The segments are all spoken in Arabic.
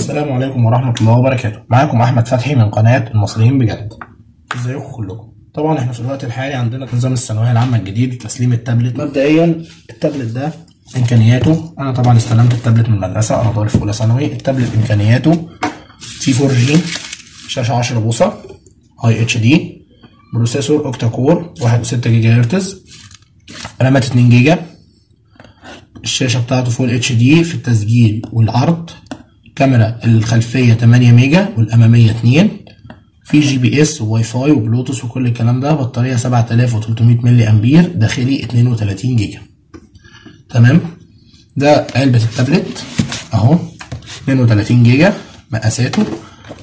السلام عليكم ورحمة الله وبركاته. معاكم أحمد فتحي من قناة المصريين بجد. ازيكم كلكم؟ طبعا احنا في الوقت الحالي عندنا نظام الثانوية العامة الجديد لتسليم التابلت. مبدئيا التابلت ده إمكانياته، أنا طبعا استلمت التابلت من المدرسة، أنا طالب في أولى ثانوي. التابلت إمكانياته في 4G، شاشة 10 بوصة IHD، بروسيسور أوكتا كور 1.6 جيجا هرتز، رامات 2 جيجا، الشاشة بتاعته فول HD في التسجيل والعرض، كاميرا الخلفية 8 ميجا والأمامية 2، في جي بي اس وواي فاي وبلوتوث وكل الكلام ده، بطارية 7300 ملي أمبير، داخلي 32 جيجا. تمام، ده علبة التابلت أهو 32 جيجا، مقاساته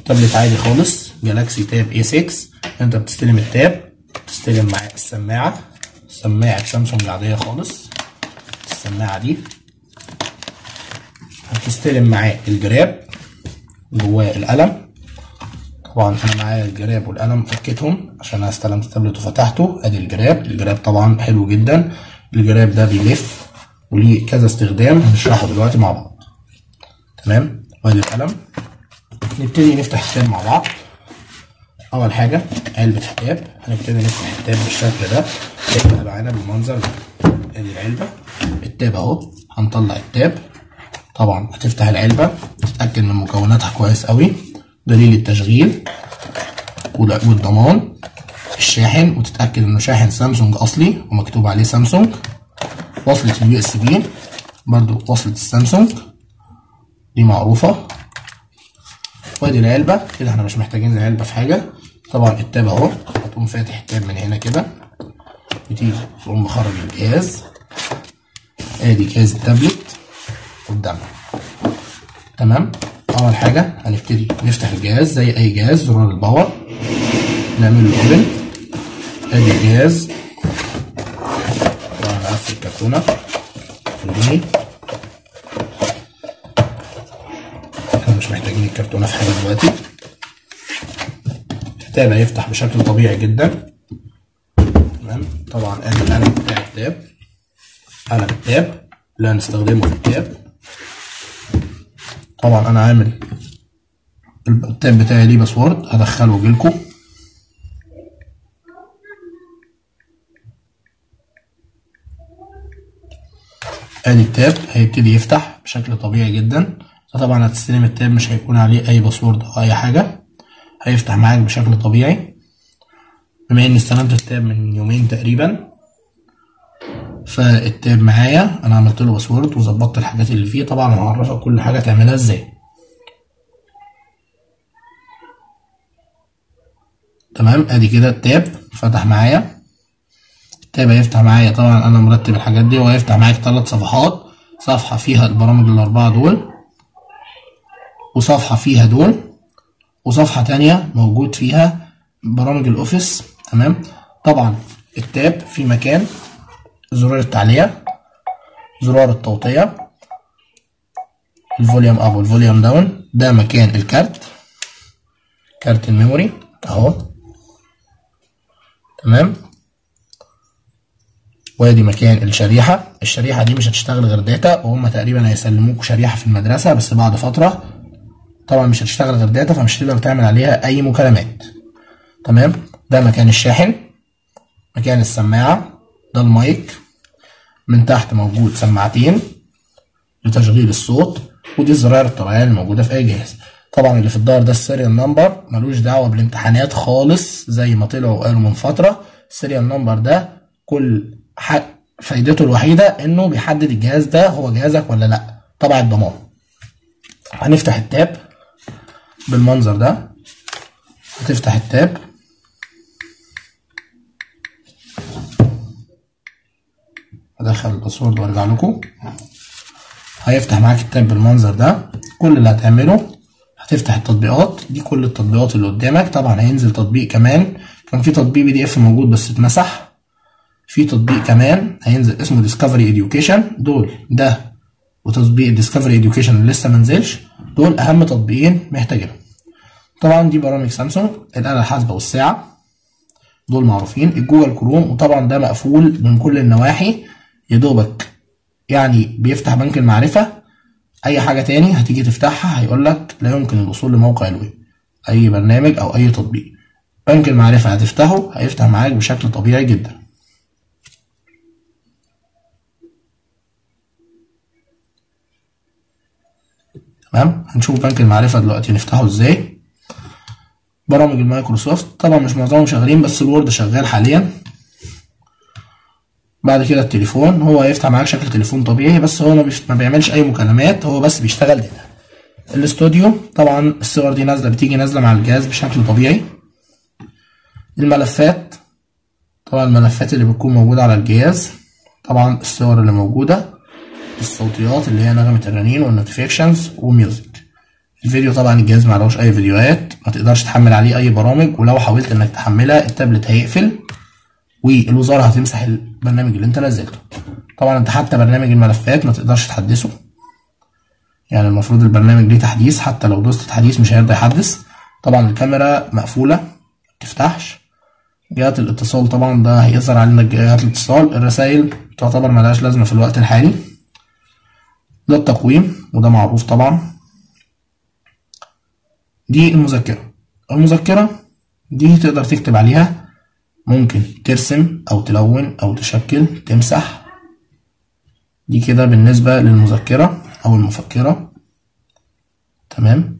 تابلت عادي خالص جالاكسي تاب اي 6. أنت بتستلم التاب، بتستلم معاه السماعة، سماعة سامسونج العادية خالص، السماعة دي هتستلم معاه الجراب جواه القلم. طبعا انا معايا الجراب والقلم، فكيتهم عشان انا استلمت التابلت وفتحته. ادي الجراب، الجراب طبعا حلو جدا، الجراب ده بيلف وليه كذا استخدام هنشرحه دلوقتي مع بعض. تمام، وادي القلم. نبتدي نفتح التاب مع بعض. اول حاجه علبه التاب، هنبتدي نفتح التاب بالشكل ده، هيبقى معانا بالمنظر ده. ادي العلبه، التاب اهو، هنطلع التاب. طبعا هتفتح العلبه، تتاكد من مكوناتها كويس قوي، دليل التشغيل والضمان، الشاحن، وتتاكد انه شاحن سامسونج اصلي ومكتوب عليه سامسونج، وصله اليو اس بي برده وصله السامسونج دي معروفه. وادي العلبه كده، احنا مش محتاجين العلبه في حاجه. طبعا التاب اهو، هتقوم فاتح التاب من هنا كده، بتيجي تقوم مخرج الجهاز. ادي جهاز التابلت قدامنا. تمام، اول حاجه هنبتدي نفتح الجهاز زي اي جهاز، زرار الباور، نعمل له اوبن. ادي الجهاز، هنقفل الكرتونه الجني، احنا مش محتاجين الكرتونه في حاجه دلوقتي. التاب هيفتح بشكل طبيعي جدا. تمام، طبعا ادي القلم بتاع التاب، قلم التاب اللي هنستخدمه في التاب. طبعا انا عامل التاب بتاعي ليه باسورد، هدخله واجيلكوا. ادي التاب، هيبتدي يفتح بشكل طبيعي جدا. طبعا هتستلم التاب، مش هيكون عليه اي باسورد او اي حاجه، هيفتح معاك بشكل طبيعي. بما اني استلمت التاب من يومين تقريبا، فالتاب معايا انا عملت له باسورد وظبطت الحاجات اللي فيه. طبعا هعرفك كل حاجه تعملها ازاي. تمام، ادي كده التاب فتح معايا. التاب هيفتح معايا، طبعا انا مرتب الحاجات دي، وهيفتح معاك 3 صفحات، صفحه فيها البرامج ال4 دول، وصفحه فيها دول، وصفحه تانية موجود فيها برامج الاوفيس. تمام، طبعا التاب في مكان زرار التعلية، زرار التوطية، الفوليوم اب والفوليوم داون، ده مكان الكارت، كارت الميموري اهو. تمام، وادي مكان الشريحة. الشريحة دي مش هتشتغل غير داتا، وهم تقريبا هيسلموك شريحة في المدرسة بس بعد فترة. طبعا مش هتشتغل غير داتا، فمش تقدر تعمل عليها اي مكالمات. تمام، ده مكان الشاحن، مكان السماعة، ده المايك، من تحت موجود سماعتين لتشغيل الصوت، ودي زراير الطبيعيه اللي موجوده في اي جهاز. طبعا اللي في الظهر ده السيريال نمبر، ملوش دعوه بالامتحانات خالص زي ما طلعوا وقالوا من فتره. السيريال نمبر ده كل فايدته الوحيده انه بيحدد الجهاز ده هو جهازك ولا لا، طبعا الضمان. هنفتح التاب بالمنظر ده، هتفتح التاب. هدخل الباسورد وارجع لكم. هيفتح معاك التاب بالمنظر ده. كل اللي هتعمله هتفتح التطبيقات دي، كل التطبيقات اللي قدامك. طبعا هينزل تطبيق كمان، كان في تطبيق PDF موجود بس اتمسح، في تطبيق كمان هينزل اسمه ديسكفري اديوكيشن. دول ده وتطبيق ديسكفري اديوكيشن اللي لسه منزلش، دول اهم تطبيقين محتاجينهم. طبعا دي برامج سامسونج، الآلة الحاسبة والساعة، دول معروفين، الجوجل كروم. وطبعا ده مقفول من كل النواحي، يدوبك يعني بيفتح بنك المعرفة اي حاجه تاني هتيجي تفتحها هيقول لك لا يمكن الوصول لموقع الويب، اي برنامج او اي تطبيق. بنك المعرفه هتفتحه هيفتح معاك بشكل طبيعي جدا. تمام، هنشوف بنك المعرفه دلوقتي نفتحه ازاي. برامج المايكروسوفت طبعا مش معظمهم شغالين، بس الوورد شغال حاليا. بعد كده التليفون هو هيفتح معاك شكل تليفون طبيعي، بس هو ما بيعملش اي مكالمات، هو بس بيشتغل داتا. الاستوديو طبعا الصور دي نازله بتيجي نازله مع الجهاز بشكل طبيعي. الملفات طبعا الملفات اللي بتكون موجوده على الجهاز، طبعا الصور اللي موجوده، الصوتيات اللي هي نغمه الرنين والنوتيفيكشنز وميوزك. الفيديو طبعا الجهاز ما عليهوش اي فيديوهات، ما تقدرش تحمل عليه اي برامج، ولو حاولت انك تحملها التابلت هيقفل والوزاره هتمسح البرنامج اللي انت نزلته. طبعا انت حتى برنامج الملفات ما تقدرش تحدثه، يعني المفروض البرنامج ليه تحديث، حتى لو دوست تحديث مش هيرضى يحدث. طبعا الكاميرا مقفوله ما بتفتحش. جهات الاتصال طبعا ده هيظهر علينا جهات الاتصال. الرسائل تعتبر ملهاش لازمه في الوقت الحالي. ده التقويم وده معروف طبعا. دي المذكره دي تقدر تكتب عليها، ممكن ترسم او تلون او تشكل تمسح. دي كده بالنسبة للمذكرة او المفكرة. تمام،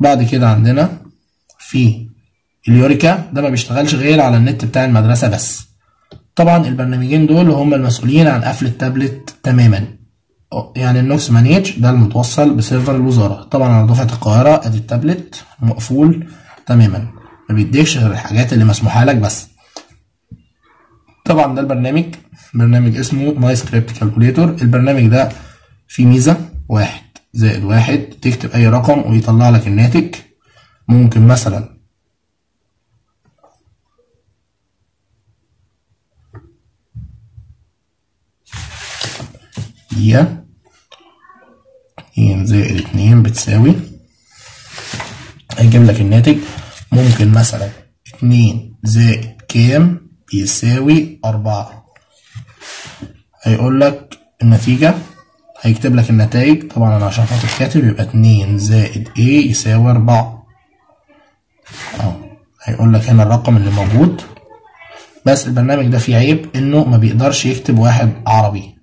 بعد كده عندنا في اليوريكا، ده ما بيشتغلش غير على النت بتاع المدرسة بس. طبعا البرنامجين دول هم المسؤولين عن قفل التابلت تماما. يعني النوكس مانيج ده المتوصل بسيرفر الوزارة، طبعا على دفعة القاهرة. ادي التابلت مقفول تماما، ما بيديكش غير الحاجات اللي مسموحه لك بس. طبعا ده البرنامج، برنامج اسمه ماي سكريبت كالكوليتور. البرنامج ده فيه ميزه 1+1، تكتب اي رقم ويطلع لك الناتج. ممكن مثلا دقيقه 2+2 بتساوي، هيجيب لك الناتج. ممكن مثلا 2 كام بيساوي 4، هيقول لك النتيجة، هيكتب لك النتائج. طبعا انا عشان خاطر كاتب يبقى 2 زائد a يساوي 4. هيقول لك هنا الرقم اللي موجود. بس البرنامج ده فيه عيب، انه ما بيقدرش يكتب واحد عربي،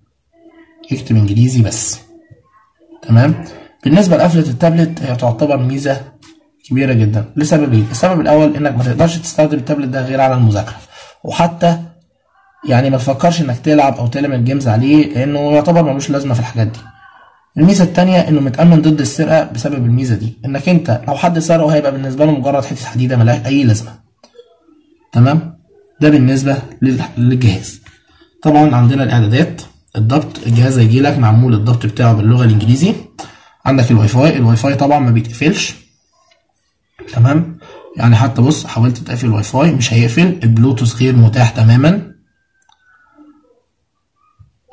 يكتب انجليزي بس. تمام، بالنسبة لقفلة التابلت هي تعتبر ميزة كبيرة جدا لسببين. السبب الأول إنك ما تقدرش تستخدم التابلت ده غير على المذاكرة، وحتى يعني ما تفكرش إنك تلعب أو تعمل جيمز عليه، لأنه يعتبر ملوش لازمة في الحاجات دي. الميزة التانية إنه متأمن ضد السرقة بسبب الميزة دي، إنك أنت لو حد سرقه هيبقى بالنسبة له مجرد حتة حديدة ملهاش أي لازمة. تمام، ده بالنسبة للجهاز. طبعا عندنا الإعدادات، الضبط. الجهاز هيجيلك معمول الضبط بتاعه باللغة الإنجليزي. عندك الواي فاي، الواي فاي طبعا ما بيتقفلش. تمام، يعني حتى بص حاولت تقفل الواي فاي مش هيقفل. البلوتوث غير متاح تماما.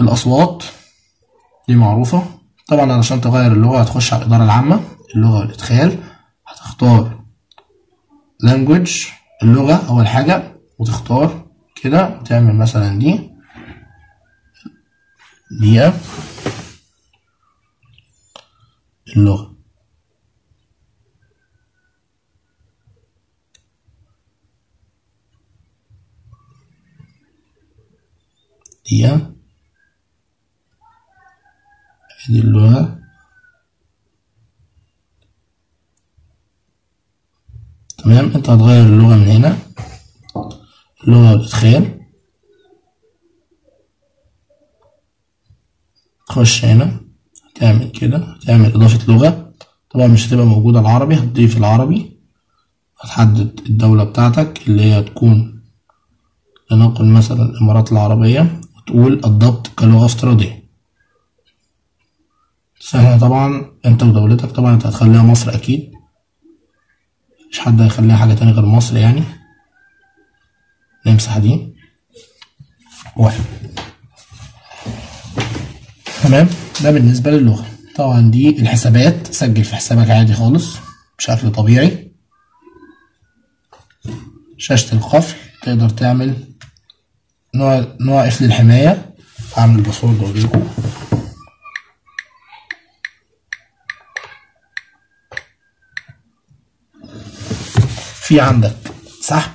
الاصوات دي معروفه طبعا. علشان تغير اللغه هتخش على الاداره العامه، اللغه والادخال، هتختار لانجويج، اللغه اول حاجه، وتختار كده وتعمل مثلا دي دقيقه اللغه. دي اللغة. تمام، انت هتغير اللغة من هنا، اللغة بتخيل، تخش هنا تعمل كده، تعمل اضافة لغة. طبعا مش هتبقى موجودة العربي، هتضيف العربي، هتحدد الدولة بتاعتك اللي هي تكون، لنقل مثلا الامارات العربية، تقول الضبط كلغة افتراضية. سهلة طبعا، انت ودولتك. طبعا انت هتخليها مصر اكيد، مش حد هيخليها حاجة تاني غير مصر. يعني نمسح دي 1. تمام، ده بالنسبة للغة. طبعا دي الحسابات، سجل في حسابك عادي خالص بشكل طبيعي. شاشة القفل تقدر تعمل نوع قفل الحماية. هعمل الباسورد واجيلكوا. في عندك سحب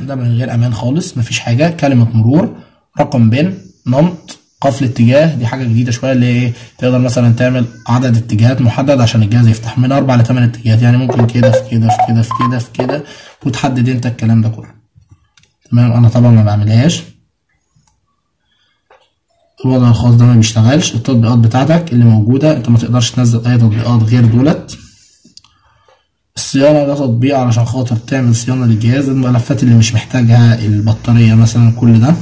ده من غير امان خالص، مفيش حاجه، كلمه مرور، رقم بن، نمط، قفل اتجاه، دي حاجه جديده شويه اللي ايه، تقدر مثلا تعمل عدد اتجاهات محدد عشان الجهاز يفتح من 4 ل 8 اتجاهات، يعني ممكن كده في كده في كده في كده في كده وتحدد انت الكلام ده كله. تمام، انا طبعا ما بعملهاش. الوضع الخاص ده ما بيشتغلش، التطبيقات بتاعتك اللي موجوده انت ما تقدرش تنزل اي تطبيقات غير دولت. الصيانه ده تطبيق علشان خاطر تعمل صيانه للجهاز، الملفات اللي مش محتاجها، البطاريه مثلا، كل ده.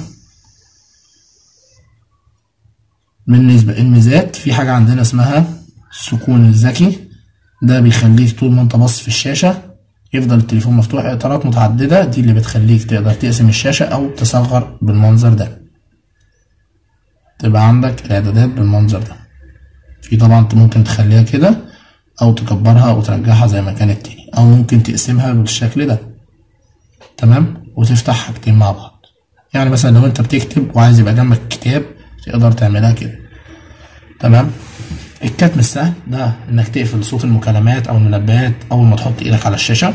بالنسبه الميزات، في حاجه عندنا اسمها السكون الذكي، ده بيخليك طول ما انت باصص في الشاشه يفضل التليفون مفتوح، اطارات متعدده، دي اللي بتخليك تقدر تقسم الشاشه او تصغر بالمنظر ده، تبقى عندك الاعدادات بالمنظر ده. في طبعا انت ممكن تخليها كده او تكبرها او ترجعها زي ما كانت تاني، او ممكن تقسمها بالشكل ده. تمام، وتفتح حاجتين مع بعض، يعني مثلا لو انت بتكتب وعايز يبقى جنبك كتاب تقدر تعملها كده. تمام، الكتم السهل ده انك تقفل صوت المكالمات او المنبهات اول ما تحط ايدك على الشاشه.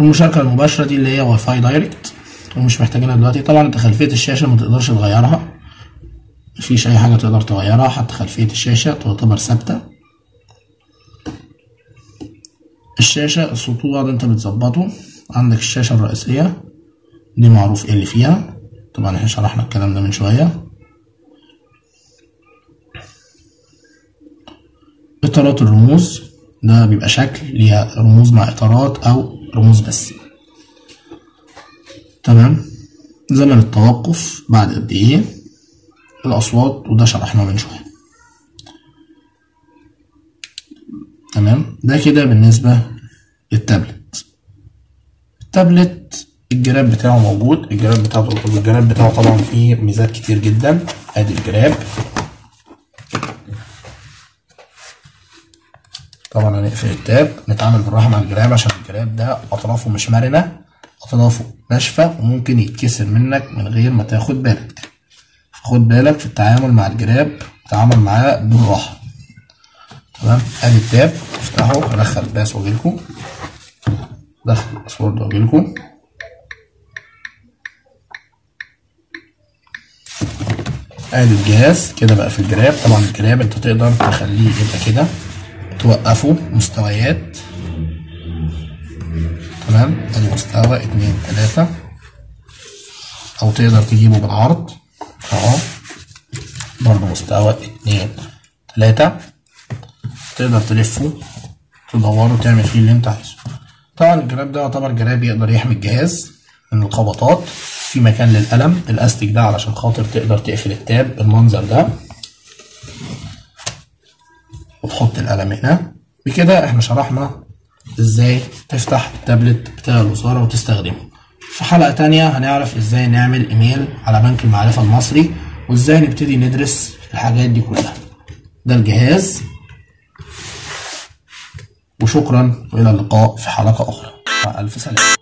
المشاركه المباشره دي اللي هي واي فاي دايركت ومش محتاجينها دلوقتي. طبعا انت خلفيه الشاشه ما تقدرش تغيرها، مفيش اي حاجه تقدر تغيرها، حتى خلفيه الشاشه تعتبر ثابته. الشاشه السطوع ده انت بتظبطه، عندك الشاشه الرئيسيه دي معروف ايه اللي فيها، طبعا احنا شرحنا الكلام ده من شويه. اطارات الرموز ده بيبقى شكل ليها رموز مع اطارات او رموز بس. تمام، زمن التوقف بعد قد ايه، الاصوات وده شرحناه من شويه. تمام، ده كده بالنسبه للتابلت. التابلت الجراب بتاعه موجود، الجراب بتاعه طبعا فيه ميزات كتير جدا. ادي الجراب، طبعا هنقفل التاب، نتعامل بالراحه مع الجراب عشان الجراب ده اطرافه مش مرنه، اطرافه ناشفه وممكن يتكسر منك من غير ما تاخد بالك. خد بالك في التعامل مع الجراب، تعامل معاه بالراحه. تمام، ادي التاب، افتحه، ادخل الباس واجيلكوا، ادخل الباسورد واجيلكوا. ادي الجهاز كده بقى في الجراب. طبعا الجراب انت تقدر تخليه يبقى كده، توقفه مستويات. تمام، ادي مستوى 2 3، او تقدر تجيبه بالعرض اهو، برضه مستوى 2 3، تقدر تلفه تدوره تعمل فيه اللي انت عايزه. طبعا الجراب ده يعتبر جراب يقدر يحمي الجهاز من الخبطات، في مكان للقلم، الاستيك ده علشان خاطر تقدر تقفل التاب بالمنظر ده وتحط القلم هنا. بكده احنا شرحنا ازاي تفتح التابلت بتاع الوزارة وتستخدمه. في حلقة تانية هنعرف ازاي نعمل ايميل على بنك المعرفة المصري، وازاي نبتدي ندرس الحاجات دي كلها. ده الجهاز، وشكرا والى اللقاء في حلقة اخرى، مع الف سلامة.